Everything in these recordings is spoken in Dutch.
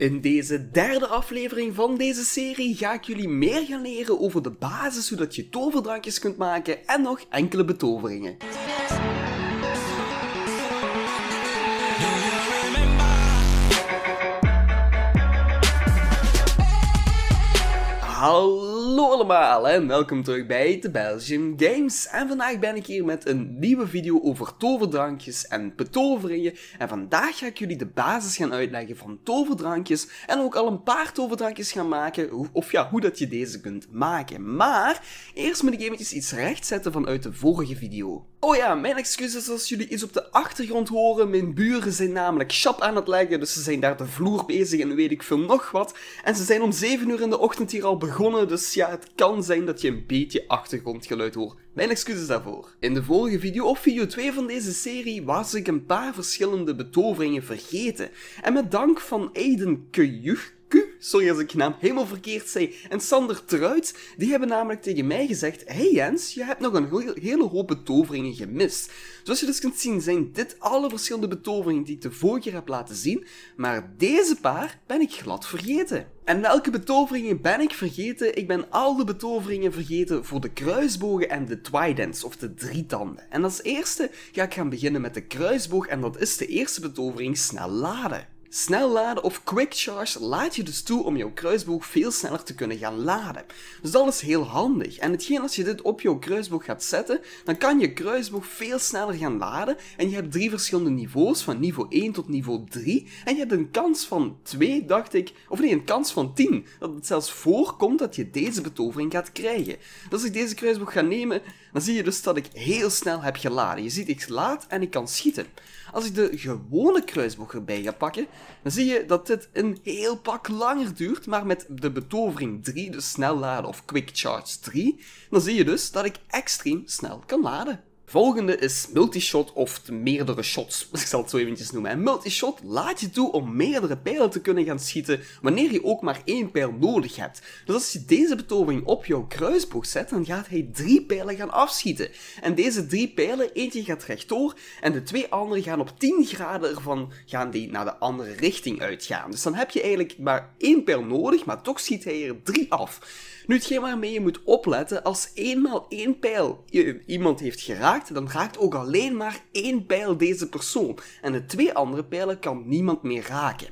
In deze derde aflevering van deze serie ga ik jullie meer gaan leren over de basis, zodat je toverdrankjes kunt maken en nog enkele betoveringen. Hallo allemaal en welkom terug bij The BelgiumGames. En vandaag ben ik hier met een nieuwe video over toverdrankjes en betoveringen. En vandaag ga ik jullie de basis gaan uitleggen van toverdrankjes. En ook al een paar toverdrankjes gaan maken, of ja, hoe dat je deze kunt maken. Maar eerst moet ik eventjes iets rechtzetten vanuit de vorige video. Oh ja, mijn excuses als jullie iets op de achtergrond horen. Mijn buren zijn namelijk sap aan het leggen, dus ze zijn daar de vloer bezig en weet ik veel nog wat. En ze zijn om 7 uur in de ochtend hier al begonnen, dus ja, het kan zijn dat je een beetje achtergrondgeluid hoort. Mijn excuses daarvoor. In de vorige video, of video 2 van deze serie, was ik een paar verschillende betoveringen vergeten. En met dank van Eden Keju, sorry als ik je naam helemaal verkeerd zei, en Sander Truit, die hebben namelijk tegen mij gezegd: hey Jens, je hebt nog een hele hoop betoveringen gemist. Zoals je dus kunt zien zijn dit alle verschillende betoveringen die ik de vorige keer heb laten zien, maar deze paar ben ik glad vergeten. En welke betoveringen ben ik vergeten? Ik ben al de betoveringen vergeten voor de kruisbogen en de tridents, of de drietanden. En als eerste ga ik gaan beginnen met de kruisboog en dat is de eerste betovering: snel laden. Snel laden of quick charge laat je dus toe om jouw kruisboog veel sneller te kunnen gaan laden. Dus dat is heel handig. En hetgeen als je dit op jouw kruisboog gaat zetten, dan kan je kruisboog veel sneller gaan laden. En je hebt 3 verschillende niveaus, van niveau 1 tot niveau 3. En je hebt een kans van 2, dacht ik, of nee, een kans van 10. Dat het zelfs voorkomt dat je deze betovering gaat krijgen. Dus als ik deze kruisboog ga nemen, dan zie je dus dat ik heel snel heb geladen. Je ziet, ik laad en ik kan schieten. Als ik de gewone kruisboog erbij ga pakken, dan zie je dat dit een heel pak langer duurt, maar met de betovering 3, dus snel laden of quick charge 3, dan zie je dus dat ik extreem snel kan laden. Volgende is multishot of meerdere shots, ik zal het zo eventjes noemen. En multishot laat je toe om meerdere pijlen te kunnen gaan schieten wanneer je ook maar 1 pijl nodig hebt. Dus als je deze betovering op jouw kruisboog zet, dan gaat hij 3 pijlen gaan afschieten. En deze 3 pijlen, eentje gaat rechtdoor en de 2 andere gaan op 10 graden ervan gaan die naar de andere richting uitgaan. Dus dan heb je eigenlijk maar 1 pijl nodig, maar toch schiet hij er 3 af. Nu, hetgeen waarmee je moet opletten, als eenmaal 1 pijl iemand heeft geraakt, dan raakt ook alleen maar 1 pijl deze persoon. En de 2 andere pijlen kan niemand meer raken.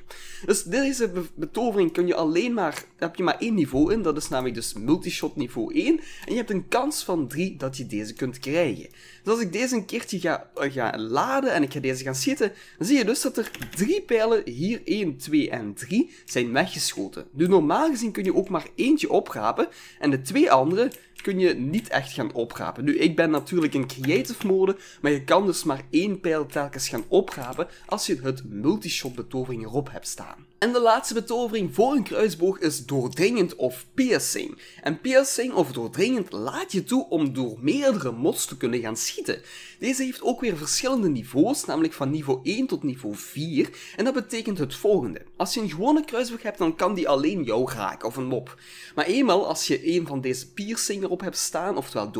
Dus deze betovering kun je alleen maar, heb je maar 1 niveau in. Dat is namelijk dus multishot niveau 1. En je hebt een kans van 3 dat je deze kunt krijgen. Dus als ik deze een keertje ga laden en ik ga deze gaan schieten, dan zie je dus dat er 3 pijlen, hier 1, 2 en 3, zijn weggeschoten. Nu normaal gezien kun je ook maar eentje oprapen. En de 2 andere kun je niet echt gaan oprapen. Nu, ik ben natuurlijk in creative mode, maar je kan dus maar 1 pijl telkens gaan oprapen als je het multishot betovering erop hebt staan. En de laatste betovering voor een kruisboog is doordringend of piercing. En piercing of doordringend laat je toe om door meerdere mods te kunnen gaan schieten. Deze heeft ook weer verschillende niveaus, namelijk van niveau 1 tot niveau 4. En dat betekent het volgende. Als je een gewone kruisboog hebt, dan kan die alleen jou raken, of een mop. Maar eenmaal als je een van deze piercing erop hebt staan, oftewel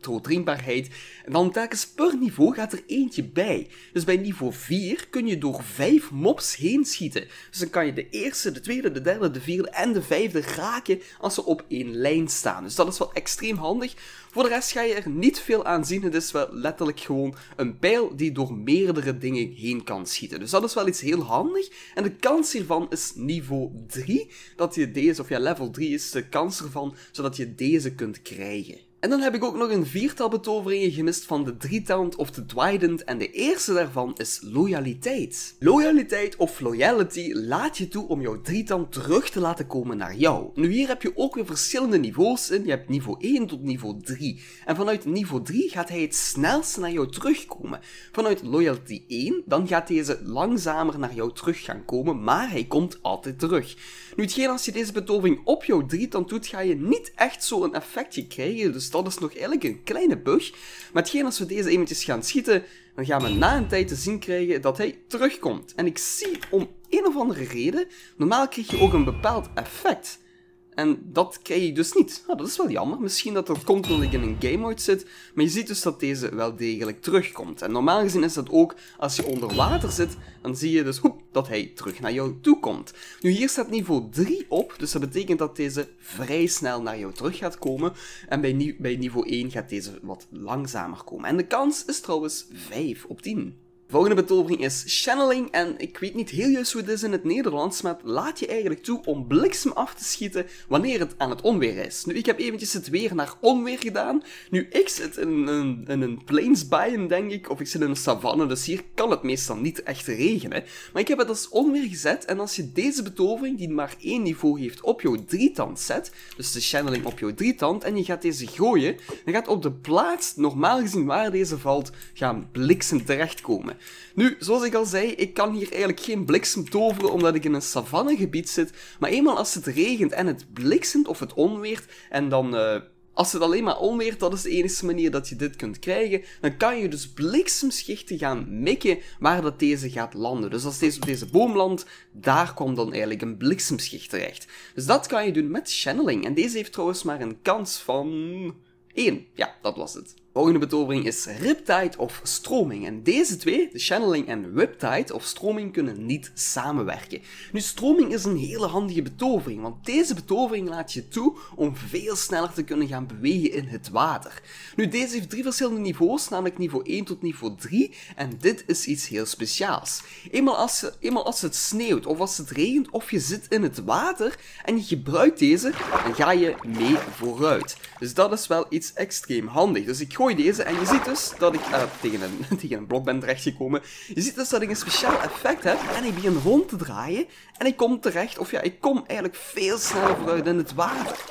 doordringbaarheid, dan telkens per niveau gaat er eentje bij. Dus bij niveau 4 kun je door 5 mobs heen schieten. Dus dan kan je de eerste, de tweede, de derde, de vierde en de vijfde raken als ze op 1 lijn staan. Dus dat is wel extreem handig. Voor de rest ga je er niet veel aan zien. Het is wel letterlijk gewoon een pijl die door meerdere dingen heen kan schieten. Dus dat is wel iets heel handig. En de kans hiervan is niveau 3. Dat je deze, of ja, level 3 is de kans ervan, zodat je deze kunt krijgen. En dan heb ik ook nog een 4-tal betoveringen gemist van de drietand of de trident en de eerste daarvan is loyaliteit. Loyaliteit of loyalty laat je toe om jouw drietand terug te laten komen naar jou. Nu, hier heb je ook weer verschillende niveaus in. Je hebt niveau 1 tot niveau 3. En vanuit niveau 3 gaat hij het snelste naar jou terugkomen. Vanuit loyalty 1, dan gaat deze langzamer naar jou terug gaan komen, maar hij komt altijd terug. Nu, hetgeen als je deze betovering op jouw drietand doet, ga je niet echt zo'n effectje krijgen, dus dat is nog eigenlijk een kleine bug. Maar hetgeen als we deze eventjes gaan schieten, dan gaan we na een tijd te zien krijgen dat hij terugkomt. En ik zie om een of andere reden, normaal krijg je ook een bepaald effect. En dat krijg je dus niet. Nou, dat is wel jammer. Misschien dat dat komt omdat ik in een game mode zit. Maar je ziet dus dat deze wel degelijk terugkomt. En normaal gezien is dat ook als je onder water zit. Dan zie je dus dat hij terug naar jou toe komt. Nu, hier staat niveau 3 op. Dus dat betekent dat deze vrij snel naar jou terug gaat komen. En bij niveau 1 gaat deze wat langzamer komen. En de kans is trouwens 5 op 10. De volgende betovering is channeling en ik weet niet heel juist hoe het is in het Nederlands, maar het laat je eigenlijk toe om bliksem af te schieten wanneer het aan het onweer is. Nu, ik heb eventjes het weer naar onweer gedaan. Nu, ik zit in een plains biome, denk ik, of ik zit in een savanne, dus hier kan het meestal niet echt regenen. Maar ik heb het als onweer gezet en als je deze betovering, die maar 1 niveau heeft, op jouw drietand zet, dus de channeling op jouw drietand, en je gaat deze gooien, dan gaat op de plaats, normaal gezien waar deze valt, gaan bliksem terechtkomen. Nu, zoals ik al zei, ik kan hier eigenlijk geen bliksem toveren omdat ik in een savannegebied zit. Maar eenmaal als het regent en het bliksemt of het onweert en dan... Als het alleen maar onweert, dat is de enige manier dat je dit kunt krijgen. Dan kan je dus bliksemschichten gaan mikken waar dat deze gaat landen. Dus als deze op deze boom landt, daar komt dan eigenlijk een bliksemschicht terecht. Dus dat kan je doen met channeling. En deze heeft trouwens maar een kans van... 1. Ja, dat was het. De volgende betovering is riptide of stroming. En deze twee, de channeling en riptide of stroming, kunnen niet samenwerken. Nu, stroming is een hele handige betovering, want deze betovering laat je toe om veel sneller te kunnen gaan bewegen in het water. Nu, deze heeft 3 verschillende niveaus, namelijk niveau 1 tot niveau 3. En dit is iets heel speciaals. Eenmaal als het sneeuwt of als het regent of je zit in het water en je gebruikt deze, dan ga je mee vooruit. Dus dat is wel iets extreem handig. Dus ik gooi deze en je ziet dus dat ik tegen een blok ben terechtgekomen. Je ziet dus dat ik een speciaal effect heb en ik begin rond te draaien en ik kom terecht, of ja, ik kom eigenlijk veel sneller vooruit in het water.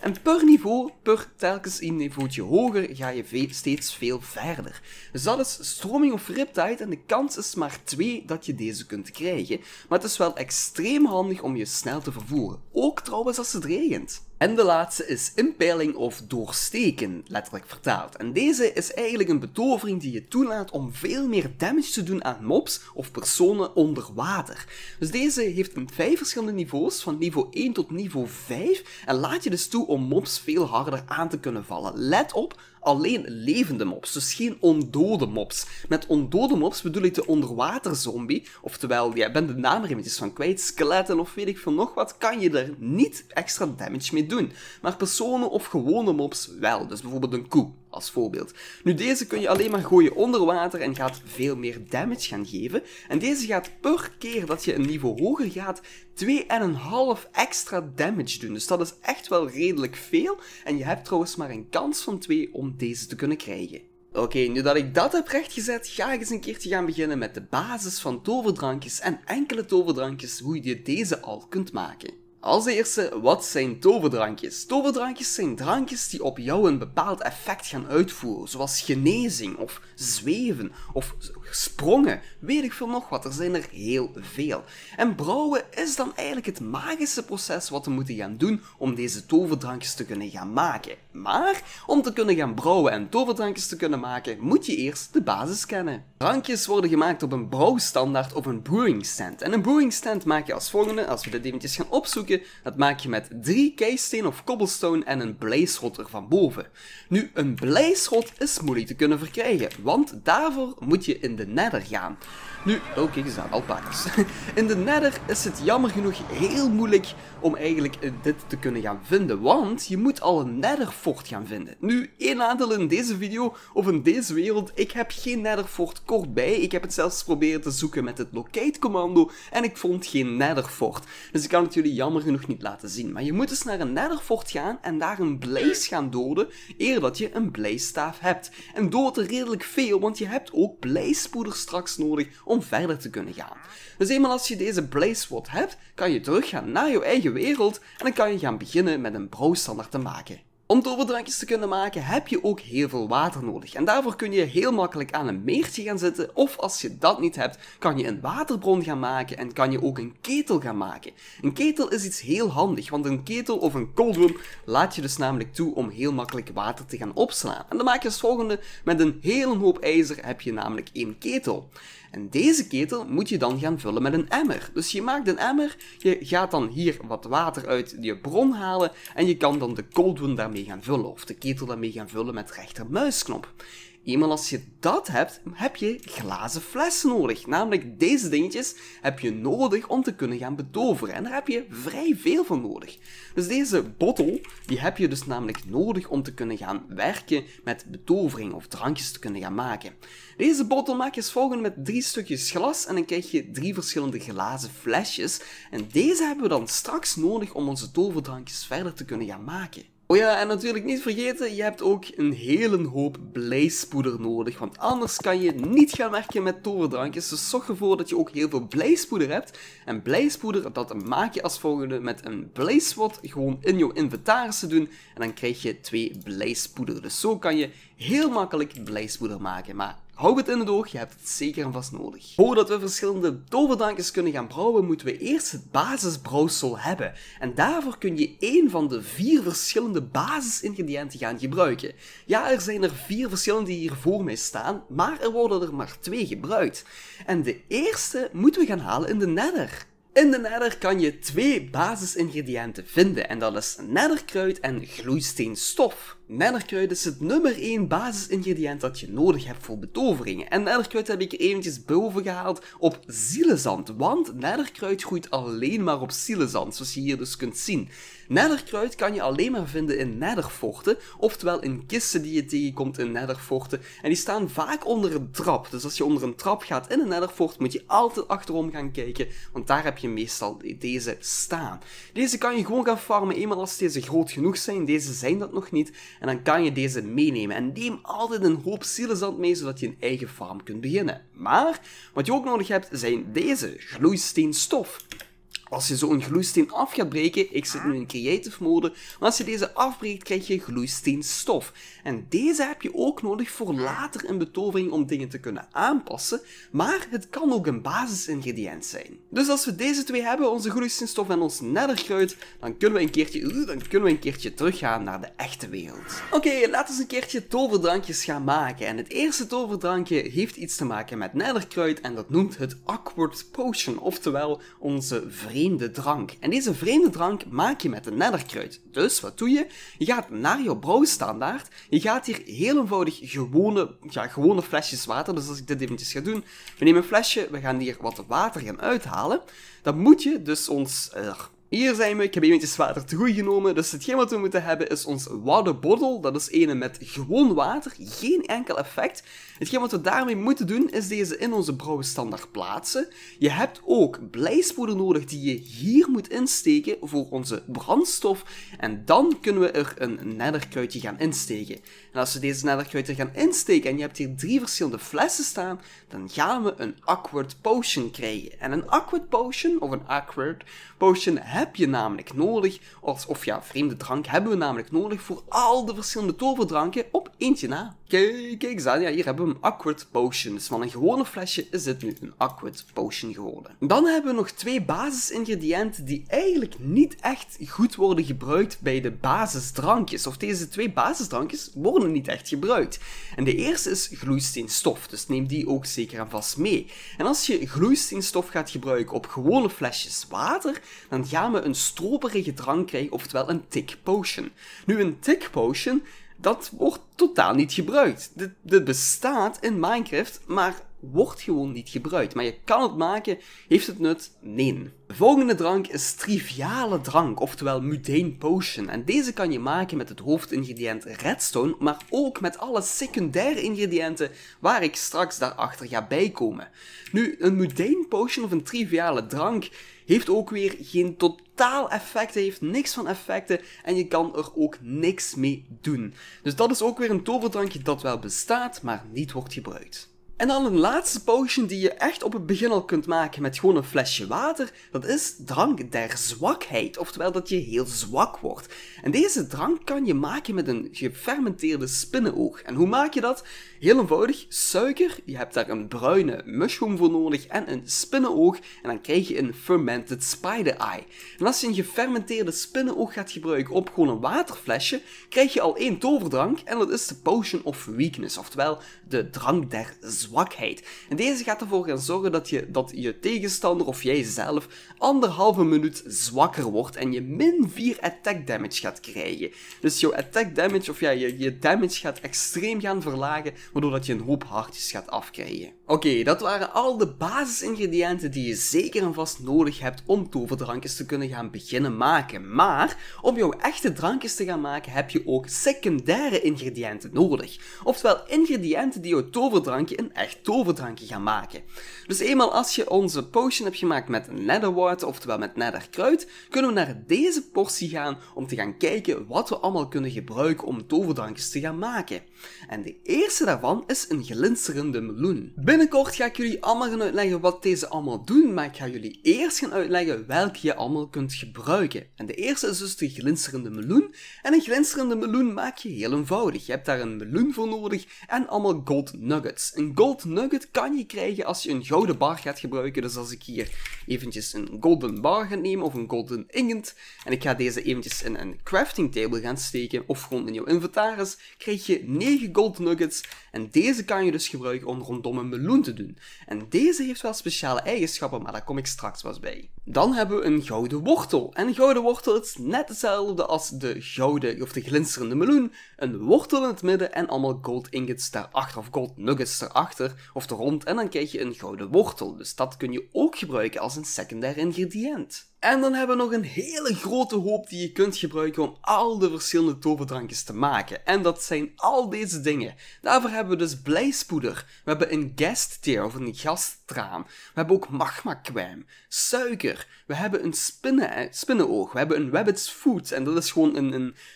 En per niveau, telkens een niveautje hoger, ga je steeds veel verder. Dus dat is stroming of riptide en de kans is maar 2 dat je deze kunt krijgen. Maar het is wel extreem handig om je snel te vervoeren, ook trouwens als het regent. En de laatste is impaling of doorsteken, letterlijk vertaald. En deze is eigenlijk een betovering die je toelaat om veel meer damage te doen aan mobs of personen onder water. Dus deze heeft 5 verschillende niveaus, van niveau 1 tot niveau 5, en laat je dus toe om mobs veel harder aan te kunnen vallen. Let op, alleen levende mobs, dus geen ondode mobs. Met ondode mobs bedoel ik de onderwaterzombie, oftewel, ja, ben de naam er eventjes van kwijt, skeletten of weet ik veel nog wat, kan je er niet extra damage mee doen. Maar personen of gewone mobs wel, dus bijvoorbeeld een koe, als voorbeeld. Nu, deze kun je alleen maar gooien onder water en gaat veel meer damage gaan geven. En deze gaat per keer dat je een niveau hoger gaat, 2,5 extra damage doen. Dus dat is echt wel redelijk veel. En je hebt trouwens maar een kans van 2 om deze te kunnen krijgen. Oké, nu dat ik dat heb rechtgezet, ga ik eens een keertje gaan beginnen met de basis van toverdrankjes en enkele toverdrankjes, hoe je deze al kunt maken. Als eerste, wat zijn toverdrankjes? Toverdrankjes zijn drankjes die op jou een bepaald effect gaan uitvoeren, zoals genezing, of zweven, of sprongen, weet ik veel nog wat, er zijn er heel veel. En brouwen is dan eigenlijk het magische proces wat we moeten gaan doen om deze toverdrankjes te kunnen gaan maken. Maar, om te kunnen gaan brouwen en toverdrankjes te kunnen maken, moet je eerst de basis kennen. Drankjes worden gemaakt op een brouwstandaard of een brewing stand. En een brewing stand maak je als volgende, als we dit eventjes gaan opzoeken. Dat maak je met 3 keisteen of cobblestone en een blijschot ervan boven. Nu, een blijschot is moeilijk te kunnen verkrijgen, want daarvoor moet je in de nether gaan. Nu, oh kijk eens aan, alpakas. In de nether is het jammer genoeg heel moeilijk om eigenlijk dit te kunnen gaan vinden, want je moet al een netherfort gaan vinden. Nu, één nadeel in deze video, of in deze wereld, ik heb geen netherfort kortbij. Ik heb het zelfs proberen te zoeken met het locate commando en ik vond geen netherfort. Dus ik kan het jullie jammer genoeg niet laten zien. Maar je moet dus naar een netherfort gaan en daar een blaze gaan doden, eer dat je een blaze-staaf hebt. En dood er redelijk veel, want je hebt ook blaze-spoeders straks nodig om verder te kunnen gaan. Dus eenmaal als je deze blaze-wot hebt, kan je teruggaan naar jouw eigen wereld en dan kan je gaan beginnen met een brouwstandaard te maken. Om toverdrankjes te kunnen maken heb je ook heel veel water nodig. En daarvoor kun je heel makkelijk aan een meertje gaan zitten. Of als je dat niet hebt, kan je een waterbron gaan maken en kan je ook een ketel gaan maken. Een ketel is iets heel handig, want een ketel of een coldroom laat je dus namelijk toe om heel makkelijk water te gaan opslaan. En dan maak je als volgende, met een hele hoop ijzer heb je namelijk 1 ketel. En deze ketel moet je dan gaan vullen met een emmer. Dus je maakt een emmer, je gaat dan hier wat water uit je bron halen en je kan dan de cauldron daarmee gaan vullen of de ketel daarmee gaan vullen met rechtermuisknop. Eenmaal als je dat hebt, heb je glazen flessen nodig. Namelijk deze dingetjes heb je nodig om te kunnen gaan betoveren. En daar heb je vrij veel van nodig. Dus deze bottle, die heb je dus namelijk nodig om te kunnen gaan werken met betovering of drankjes te kunnen gaan maken. Deze bottle maak je als volgende met 3 stukjes glas en dan krijg je 3 verschillende glazen flesjes. En deze hebben we dan straks nodig om onze toverdrankjes verder te kunnen gaan maken. Oh ja, en natuurlijk niet vergeten, je hebt ook een hele hoop blijspoeder nodig, want anders kan je niet gaan werken met toverdrankjes, dus zorg ervoor dat je ook heel veel blijspoeder hebt. En blijspoeder, dat maak je als volgende met een blijswat gewoon in jouw inventaris te doen, en dan krijg je 2 blijspoeder. Dus zo kan je heel makkelijk blijspoeder maken, maar hou het in het oog, je hebt het zeker en vast nodig. Voordat we verschillende toverdrankjes kunnen gaan brouwen, moeten we eerst het basisbrouwsel hebben. En daarvoor kun je 1 van de 4 verschillende basisingrediënten gaan gebruiken. Ja, er zijn er 4 verschillende die hier voor mij staan, maar er worden er maar 2 gebruikt. En de eerste moeten we gaan halen in de Nether. In de Nether kan je 2 basisingrediënten vinden en dat is netherkruid en gloeisteenstof. Netherkruid is het nummer 1 basisingrediënt dat je nodig hebt voor betoveringen. En netherkruid heb ik er eventjes boven gehaald op zielenzand, want netherkruid groeit alleen maar op zielenzand, zoals je hier dus kunt zien. Netherkruid kan je alleen maar vinden in netherforten, oftewel in kisten die je tegenkomt in netherforten. En die staan vaak onder een trap, dus als je onder een trap gaat in een netherfort moet je altijd achterom gaan kijken, want daar heb je meestal deze staan. Deze kan je gewoon gaan farmen, eenmaal als deze groot genoeg zijn, deze zijn dat nog niet. En dan kan je deze meenemen. En neem altijd een hoop zielenzand mee, zodat je een eigen farm kunt beginnen. Maar wat je ook nodig hebt, zijn deze gloeisteenstof. Als je zo'n gloeisteen af gaat breken, ik zit nu in creative mode, maar als je deze afbreekt krijg je gloeisteenstof. En deze heb je ook nodig voor later in betovering om dingen te kunnen aanpassen, maar het kan ook een basisingrediënt zijn. Dus als we deze 2 hebben, onze gloeisteenstof en ons netherkruid, dan kunnen we een keertje teruggaan naar de echte wereld. Oké, laten we een keertje toverdrankjes gaan maken. En het eerste toverdrankje heeft iets te maken met netherkruid en dat noemt het Awkward Potion, oftewel onze vreemde drank. En deze vreemde drank maak je met een netherkruid. Dus wat doe je? Je gaat naar jouw brouwstandaard. Je gaat hier heel eenvoudig gewone flesjes water. Dus als ik dit eventjes ga doen. We nemen een flesje. We gaan hier wat water gaan uithalen. Dan moet je dus ons... Hier zijn we, ik heb eventjes water te goed genomen, dus hetgeen wat we moeten hebben is ons water bottle, dat is ene met gewoon water, geen enkel effect. Hetgeen wat we daarmee moeten doen is deze in onze brouwstandaard plaatsen. Je hebt ook blijspoeder nodig die je hier moet insteken voor onze brandstof en dan kunnen we er een netherkruidje gaan insteken. En als we deze netherkruidje gaan insteken en je hebt hier 3 verschillende flessen staan, dan gaan we een Awkward Potion krijgen. En een Awkward Potion, of een Awkward Potion heb je namelijk nodig, vreemde drank hebben we namelijk nodig voor al de verschillende toverdranken op eentje na. Kijk, ja, hier hebben we een Awkward Potion. Dus van een gewone flesje is dit nu een Awkward Potion geworden. Dan hebben we nog 2 basisingrediënten die eigenlijk niet echt goed worden gebruikt bij de basisdrankjes. Of deze 2 basisdrankjes worden niet echt gebruikt. En de eerste is gloeisteenstof, dus neem die ook zeker en vast mee. En als je gloeisteenstof gaat gebruiken op gewone flesjes water, dan gaan we een stroperige drank krijgen, oftewel een Thick Potion. Nu, een Thick Potion, dat wordt totaal niet gebruikt. Dit bestaat in Minecraft, maar wordt gewoon niet gebruikt. Maar je kan het maken, heeft het nut? Nee. De volgende drank is triviale drank, oftewel Mundane Potion. En deze kan je maken met het hoofdingrediënt redstone, maar ook met alle secundaire ingrediënten waar ik straks daarachter ga bijkomen. Nu, een Mundane Potion of een triviale drank heeft ook weer geen totaal effecten, heeft niks van effecten en je kan er ook niks mee doen. Dus dat is ook weer een toverdrankje dat wel bestaat, maar niet wordt gebruikt. En dan een laatste potion die je echt op het begin al kunt maken met gewoon een flesje water, dat is drank der zwakheid, oftewel dat je heel zwak wordt. En deze drank kan je maken met een gefermenteerde spinnenoog. En hoe maak je dat? Heel eenvoudig, suiker, je hebt daar een bruine mushroom voor nodig en een spinnenoog en dan krijg je een fermented spider eye. En als je een gefermenteerde spinnenoog gaat gebruiken op gewoon een waterflesje, krijg je al 1 toverdrank en dat is de Potion of Weakness, oftewel de drank der zwakheid. zwakheid. En deze gaat ervoor gaan zorgen dat je tegenstander of jijzelf 1,5 minuut zwakker wordt en je min 4 attack damage gaat krijgen. Dus jouw attack damage, of ja, je damage gaat extreem gaan verlagen, waardoor dat je een hoop hartjes gaat afkrijgen. Oké, dat waren al de basisingrediënten die je zeker en vast nodig hebt om toverdrankjes te kunnen gaan beginnen maken. Maar om jouw echte drankjes te gaan maken heb je ook secundaire ingrediënten nodig. Oftewel ingrediënten die jouw toverdrankje een echt toverdrankje gaan maken. Dus eenmaal als je onze potion hebt gemaakt met netherwort, oftewel met netherkruid, kunnen we naar deze portie gaan om te gaan kijken wat we allemaal kunnen gebruiken om toverdrankjes te gaan maken. En de eerste daarvan is een glinsterende meloen. Binnenkort ga ik jullie allemaal gaan uitleggen wat deze allemaal doen, maar ik ga jullie eerst gaan uitleggen welke je allemaal kunt gebruiken. En de eerste is dus de glinsterende meloen. En een glinsterende meloen maak je heel eenvoudig. Je hebt daar een meloen voor nodig en allemaal gold nuggets. Een gold nugget kan je krijgen als je een gouden bar gaat gebruiken. Dus als ik hier eventjes een golden bar ga nemen of een golden ingot en ik ga deze eventjes in een crafting table gaan steken of gewoon in jouw inventaris, krijg je 9 gold nuggets en deze kan je dus gebruiken om rondom een meloen te doen. En deze heeft wel speciale eigenschappen, maar daar kom ik straks wel bij. Dan hebben we een gouden wortel. En een gouden wortel is net hetzelfde als de glinsterende meloen. Een wortel in het midden en allemaal gold ingots daarachter, of gold nuggets daarachter, of er rond. En dan krijg je een gouden wortel. Dus dat kun je ook gebruiken als een secundair ingrediënt. En dan hebben we nog een hele grote hoop die je kunt gebruiken om al de verschillende toverdrankjes te maken. En dat zijn al deze dingen. Daarvoor hebben we dus blijspoeder. We hebben een guest tear of een gastraam. We hebben ook magmakwem, suiker. We hebben een spinnenoog. We hebben een rabbit's foot. En dat is gewoon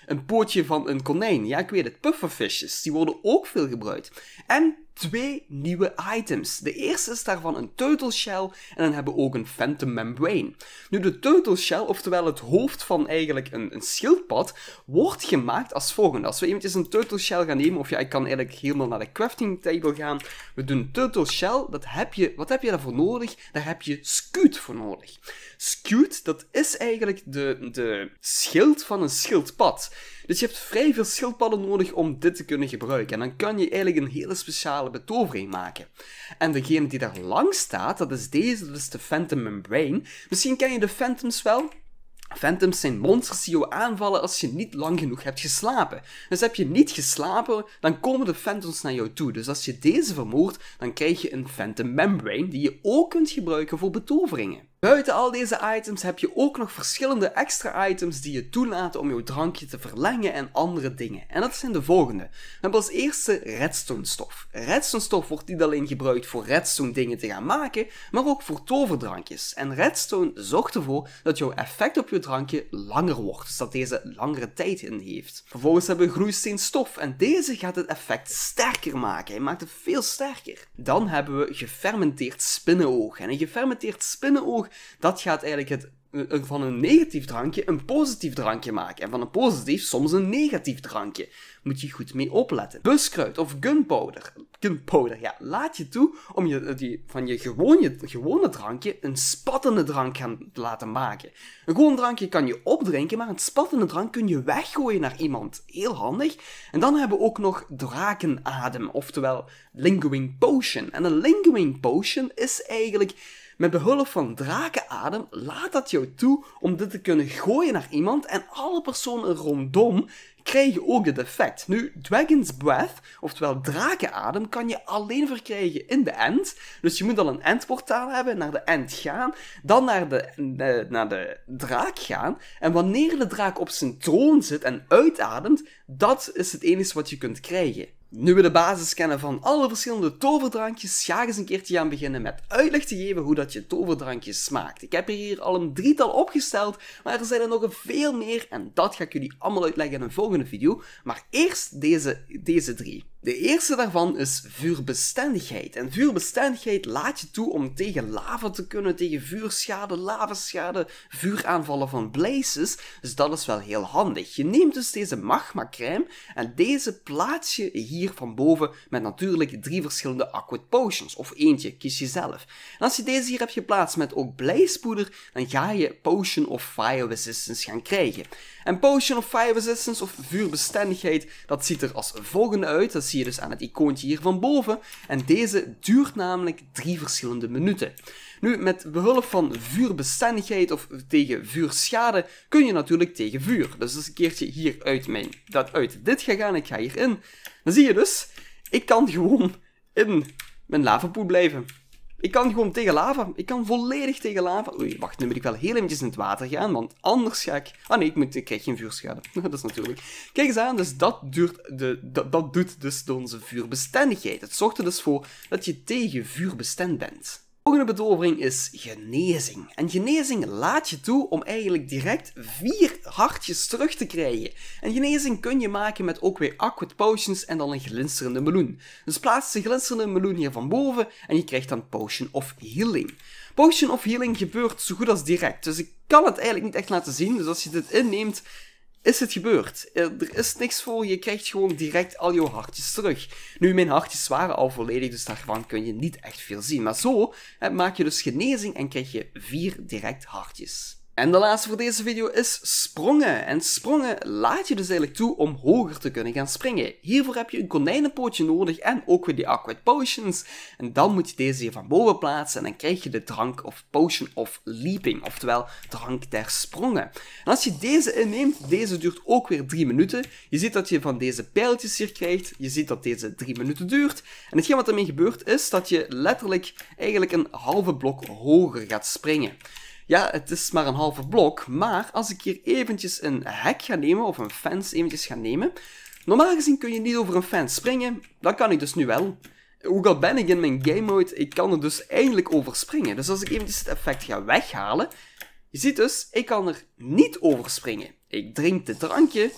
een pootje van een konijn. Ja, ik weet het. Pufferfishes. Die worden ook veel gebruikt. En 2 nieuwe items. De eerste is daarvan een turtle shell en dan hebben we ook een phantom membrane. Nu, de turtle shell, oftewel het hoofd van eigenlijk een schildpad, wordt gemaakt als volgende. Als we eventjes een turtle shell gaan nemen, of ja, ik kan eigenlijk helemaal naar de crafting table gaan. We doen turtle shell, wat heb je daarvoor nodig? Daar heb je scoot voor nodig. Scoot, dat is eigenlijk de schild van een schildpad. Dus je hebt vrij veel schildpadden nodig om dit te kunnen gebruiken. En dan kan je eigenlijk een hele speciale betovering maken. En degene die daar langs staat, dat is deze, dat is de Phantom Membrane. Misschien ken je de Phantoms wel? Phantoms zijn monsters die jou aanvallen als je niet lang genoeg hebt geslapen. Dus heb je niet geslapen, dan komen de Phantoms naar jou toe. Dus als je deze vermoordt, dan krijg je een Phantom Membrane die je ook kunt gebruiken voor betoveringen. Buiten al deze items heb je ook nog verschillende extra items die je toelaten om jouw drankje te verlengen en andere dingen. En dat zijn de volgende. We hebben als eerste redstone stof. Redstone stof wordt niet alleen gebruikt voor redstone dingen te gaan maken, maar ook voor toverdrankjes. En redstone zorgt ervoor dat jouw effect op je drankje langer wordt, dus dat deze langere tijd in heeft. Vervolgens hebben we groeisteenstof en deze gaat het effect sterker maken. Hij maakt het veel sterker. Dan hebben we gefermenteerd spinnenoog. En een gefermenteerd spinnenoog, dat gaat eigenlijk van een negatief drankje een positief drankje maken. En van een positief soms een negatief drankje. Moet je goed mee opletten. Buskruid of gunpowder. Gunpowder, ja. Laat je toe om je gewone drankje een spattende drank gaan laten maken. Een gewoon drankje kan je opdrinken, maar een spattende drank kun je weggooien naar iemand. Heel handig. En dan hebben we ook nog drakenadem, oftewel lingering potion. En een lingering potion is eigenlijk... Met behulp van drakenadem laat dat jou toe om dit te kunnen gooien naar iemand en alle personen rondom krijgen ook dit effect. Nu, Dragon's Breath, oftewel drakenadem, kan je alleen verkrijgen in de end. Dus je moet al een endportaal hebben, naar de end gaan, dan naar de draak gaan. En wanneer de draak op zijn troon zit en uitademt, dat is het enige wat je kunt krijgen. Nu we de basis kennen van alle verschillende toverdrankjes, ga ik eens een keertje gaan beginnen met uitleg te geven hoe dat je toverdrankjes smaakt. Ik heb hier al een drietal opgesteld, maar er zijn er nog een veel meer en dat ga ik jullie allemaal uitleggen in een volgende video. Maar eerst deze drie. De eerste daarvan is vuurbestendigheid. En vuurbestendigheid laat je toe om tegen lava te kunnen, tegen vuurschade, lavaschade, vuuraanvallen van blazes. Dus dat is wel heel handig. Je neemt dus deze magmacrème en deze plaats je hier van boven met natuurlijk 3 verschillende aquid potions. Of eentje, kies je zelf. En als je deze hier hebt geplaatst met ook blijspoeder, dan ga je potion of fire resistance gaan krijgen. En potion of fire resistance of vuurbestendigheid, dat ziet er als volgende uit. Dat zie je dus aan het icoontje hier van boven. En deze duurt namelijk 3 verschillende minuten. Nu, met behulp van vuurbestendigheid of tegen vuurschade kun je natuurlijk tegen vuur. Dus dat is een keertje hier uit dit gegaan. Ik ga hierin. Dan zie je dus, ik kan gewoon in mijn lavapoel blijven. Ik kan gewoon tegen lava. Ik kan volledig tegen lava. Oei, wacht, nu moet ik wel heel eventjes in het water gaan, want anders ga ik... Ah nee, ik krijg geen vuurschade. Dat is natuurlijk... Kijk eens aan, dus dat doet dus onze vuurbestendigheid. Het zorgt er dus voor dat je tegen vuurbestend bent. De volgende betovering is genezing. En genezing laat je toe om eigenlijk direct 4 hartjes terug te krijgen. En genezing kun je maken met ook weer Aquid Potions en dan een glinsterende meloen. Dus plaats de glinsterende meloen hier van boven en je krijgt dan Potion of Healing. Potion of Healing gebeurt zo goed als direct, dus ik kan het eigenlijk niet echt laten zien. Dus als je dit inneemt, is het gebeurd. Er is niks voor, je krijgt gewoon direct al jouw hartjes terug. Nu, mijn hartjes waren al volledig, dus daarvan kun je niet echt veel zien. Maar zo maak je dus genezing en krijg je 4 direct hartjes. En de laatste voor deze video is sprongen. En sprongen laat je dus eigenlijk toe om hoger te kunnen gaan springen. Hiervoor heb je een konijnenpootje nodig en ook weer die Aquid Potions. En dan moet je deze hier van boven plaatsen en dan krijg je de drank of Potion of Leaping, oftewel drank der sprongen. En als je deze inneemt, deze duurt ook weer 3 minuten. Je ziet dat je van deze pijltjes hier krijgt, je ziet dat deze 3 minuten duurt. En hetgeen wat ermee gebeurt is dat je letterlijk eigenlijk een halve blok hoger gaat springen. Ja, het is maar een halve blok, maar als ik hier eventjes een hek ga nemen, of een fence eventjes ga nemen... Normaal gezien kun je niet over een fence springen, dat kan ik dus nu wel. Ook al ben ik in mijn game mode, ik kan er dus eindelijk over springen. Dus als ik eventjes het effect ga weghalen, je ziet dus, ik kan er niet over springen. Ik drink dit drankje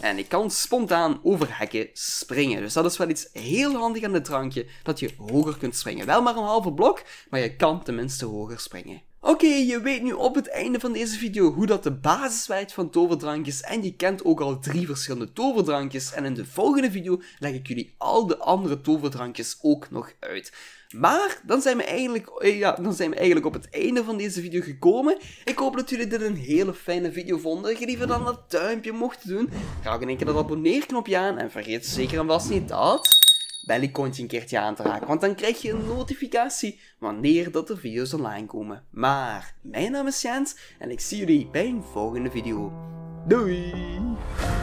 en ik kan spontaan over hekken springen. Dus dat is wel iets heel handig aan dit drankje, dat je hoger kunt springen. Wel maar een halve blok, maar je kan tenminste hoger springen. Oké, je weet nu op het einde van deze video hoe dat de basis werkt van toverdrankjes en je kent ook al 3 verschillende toverdrankjes en in de volgende video leg ik jullie al de andere toverdrankjes ook nog uit. Maar dan zijn we eigenlijk op het einde van deze video gekomen. Ik hoop dat jullie dit een hele fijne video vonden. Liever dan dat duimpje mocht doen. Ga ook in één keer dat abonneerknopje aan en vergeet zeker en vast niet dat... bellicoontje een keertje aan te raken, want dan krijg je een notificatie wanneer dat er video's online komen. Maar, mijn naam is Jens en ik zie jullie bij een volgende video. Doei!